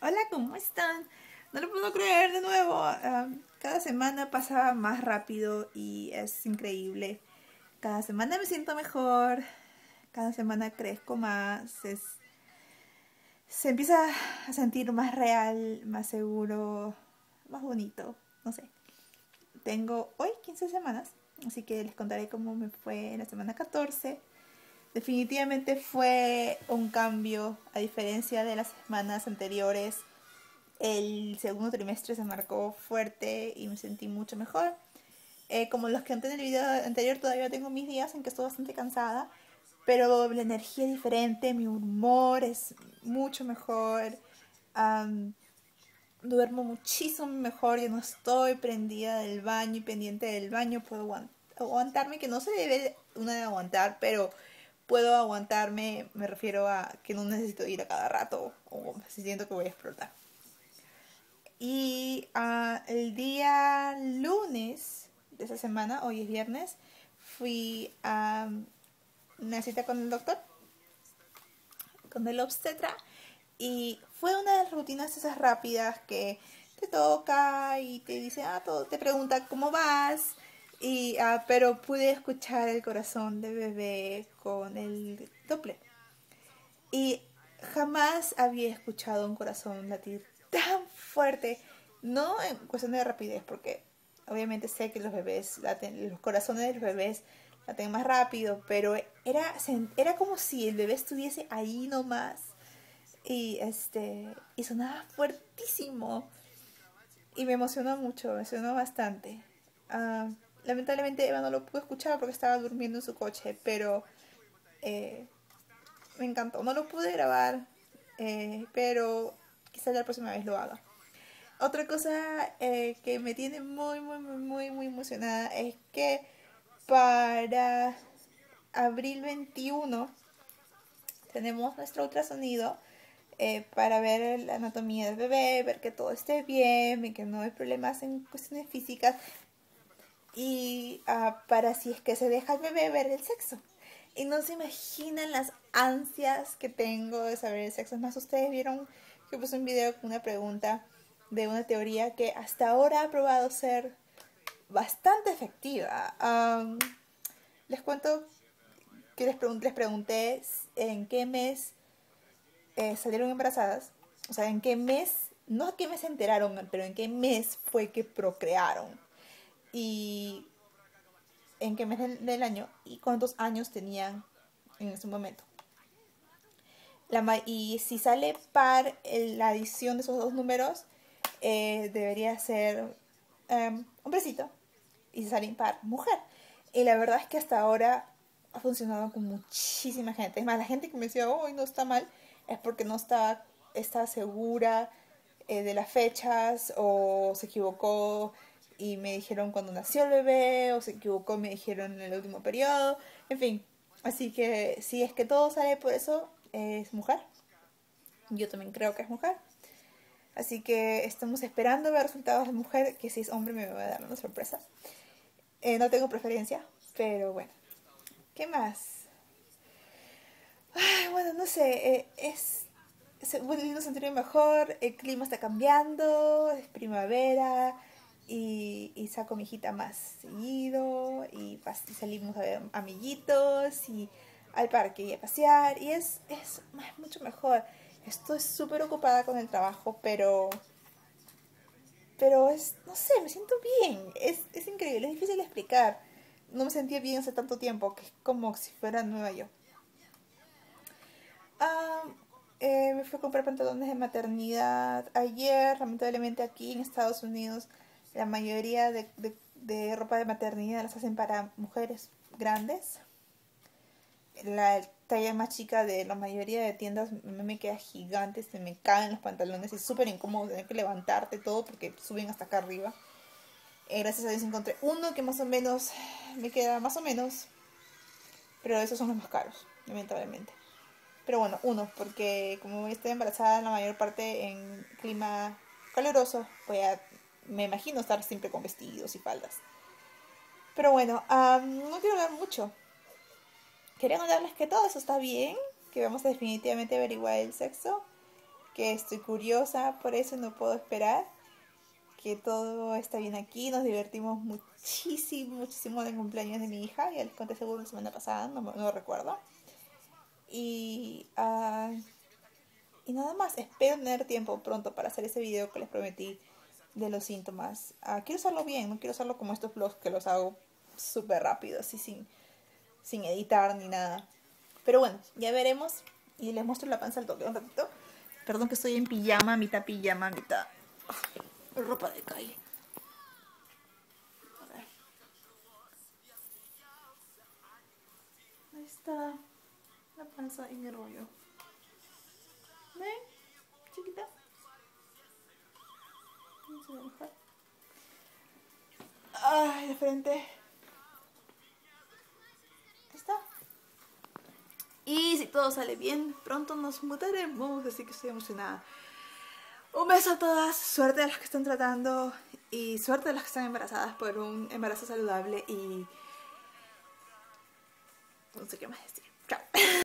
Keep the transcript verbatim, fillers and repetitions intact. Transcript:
Hola, ¿cómo están? No lo puedo creer de nuevo. Um, cada semana pasa más rápido y es increíble. Cada semana me siento mejor. Cada semana crezco más. Es, se empieza a sentir más real, más seguro, más bonito. No sé. Tengo hoy quince semanas, así que les contaré cómo me fue en la semana catorce. Definitivamente fue un cambio, a diferencia de las semanas anteriores. El segundo trimestre se marcó fuerte y me sentí mucho mejor. Eh, como los que antes en el video anterior, todavía tengo mis días en que estoy bastante cansada, pero la energía es diferente, mi humor es mucho mejor, um, duermo muchísimo mejor, yo no estoy prendida del baño y pendiente del baño, puedo aguant- aguantarme, que no se debe una de aguantar, pero... Puedo aguantarme, me refiero a que no necesito ir a cada rato o si siento que voy a explotar. Y uh, el día lunes de esa semana, hoy es viernes, fui a una cita con el doctor, con el obstetra, y fue una de las rutinas esas rápidas que te toca y te dice, ah, todo, te pregunta cómo vas. Y, uh, pero pude escuchar el corazón de bebé con el Doppler. Y jamás había escuchado un corazón latir tan fuerte. No en cuestión de rapidez, porque obviamente sé que los bebés laten, los corazones de los bebés laten más rápido, pero era, era como si el bebé estuviese ahí nomás. Y, este, y sonaba fuertísimo. Y me emocionó mucho, me emocionó bastante. Uh, Lamentablemente Eva no lo pudo escuchar porque estaba durmiendo en su coche, pero eh, me encantó. No lo pude grabar, eh, pero quizás la próxima vez lo haga. Otra cosa eh, que me tiene muy, muy, muy, muy emocionada es que para abril veintiuno tenemos nuestro ultrasonido eh, para ver la anatomía del bebé, ver que todo esté bien, que no hay problemas en cuestiones físicas. Y uh, para si es que se deja el bebé ver el sexo. Y no se imaginan las ansias que tengo de saber el sexo. Es más, ustedes vieron que puse un video con una pregunta de una teoría que hasta ahora ha probado ser bastante efectiva. Um, les cuento que les, pregun les pregunté en qué mes eh, salieron embarazadas. O sea, en qué mes, no en qué mes se enteraron, pero en qué mes fue que procrearon. Y en qué mes del, del año y cuántos años tenían en ese momento. La ma y si sale par el, la adición de esos dos números, eh, debería ser um, hombrecito. Y si sale impar, mujer. Y la verdad es que hasta ahora ha funcionado con muchísima gente. Es más, la gente que me decía, oh, no está mal, es porque no está, está segura eh, de las fechas o se equivocó. Y me dijeron cuando nació el bebé, o se equivocó, me dijeron en el último periodo, en fin. Así que si es que todo sale por eso, es mujer. Yo también creo que es mujer. Así que estamos esperando ver resultados de mujer, que si es hombre me va a dar una sorpresa. Eh, no tengo preferencia, pero bueno. ¿Qué más? Ay, bueno, no sé, eh, es... es bueno, sentirme mejor, el clima está cambiando, es primavera... Y, y saco a mi hijita más seguido y, y salimos a ver amiguitos y al parque y a pasear y es, es, es mucho mejor. Estoy súper ocupada con el trabajo, pero pero es, no sé, me siento bien, es, es increíble, es difícil de explicar. No me sentía bien hace tanto tiempo, que es como si fuera nueva yo. Um, eh, me fui a comprar pantalones de maternidad ayer, lamentablemente aquí en Estados Unidos. La mayoría de, de, de ropa de maternidad las hacen para mujeres grandes. La talla más chica de la mayoría de tiendas me queda gigante, se me caen los pantalones. Es súper incómodo tener que levantarte todo porque suben hasta acá arriba. Eh, gracias a Dios encontré uno que más o menos me queda más o menos. Pero esos son los más caros, lamentablemente. Pero bueno, uno, porque como estoy embarazada la mayor parte en clima caluroso, voy a... Me imagino estar siempre con vestidos y faldas. Pero bueno, um, no quiero hablar mucho. Quería contarles que todo eso está bien. Que vamos a definitivamente averiguar el sexo. que estoy curiosa, por eso no puedo esperar, que todo está bien aquí. Nos divertimos muchísimo, muchísimo en el cumpleaños de mi hija, ya les conté seguro la semana pasada, no, no recuerdo. Y, uh, y nada más, espero tener tiempo pronto para hacer ese video que les prometí de los síntomas. Uh, quiero usarlo bien, no quiero usarlo como estos vlogs que los hago súper rápido, así sin, sin editar ni nada. Pero bueno, ya veremos y les muestro la panza al toque un ratito. Perdón que estoy en pijama, mitad pijama, mitad ropa de calle. A ver. Ahí está la panza en el rollo. ¿Ven? Chiquita. No se va a enojar. Ay, de frente. Ahí está. Y si todo sale bien, pronto nos mudaremos, así que estoy emocionada. Un beso a todas, suerte a las que están tratando y suerte a las que están embarazadas por un embarazo saludable y no sé qué más decir. Chao.